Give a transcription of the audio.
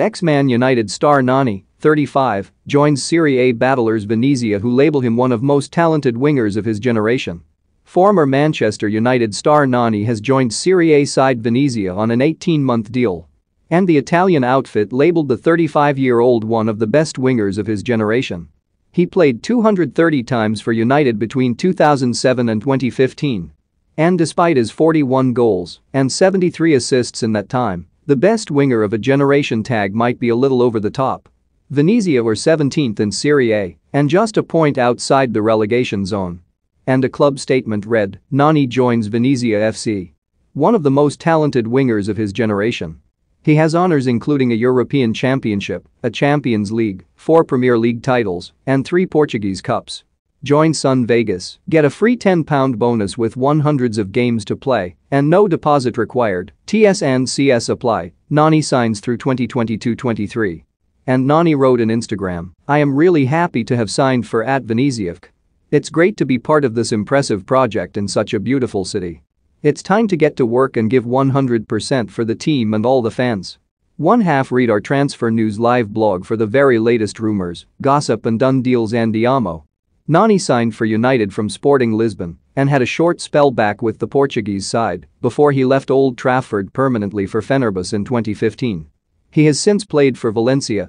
Ex-Man United star Nani, 35, joins Serie A battlers Venezia, who label him one of most talented wingers of his generation. Former Manchester United star Nani has joined Serie A side Venezia on an 18-month deal. And the Italian outfit labeled the 35-year-old one of the best wingers of his generation. He played 230 times for United between 2007 and 2015. And despite his 41 goals and 73 assists in that time, the best winger of a generation tag might be a little over the top. Venezia were 17th in Serie A and just a point outside the relegation zone. And a club statement read, "Nani joins Venezia FC. One of the most talented wingers of his generation." He has honors including a European Championship, a Champions League, 4 Premier League titles, and 3 Portuguese Cups. Join Sun Vegas, get a free £10 bonus with hundreds of games to play and no deposit required, TSNCS apply, Nani signs through 2022-23. And Nani wrote on Instagram, "I am really happy to have signed for Venezia. It's great to be part of this impressive project in such a beautiful city. It's time to get to work and give 100% for the team and all the fans." One-half read our Transfer News live blog for the very latest rumors, gossip and done deals. Andiamo. Nani signed for United from Sporting Lisbon and had a short spell back with the Portuguese side before he left Old Trafford permanently for Fenerbahce in 2015. He has since played for Valencia,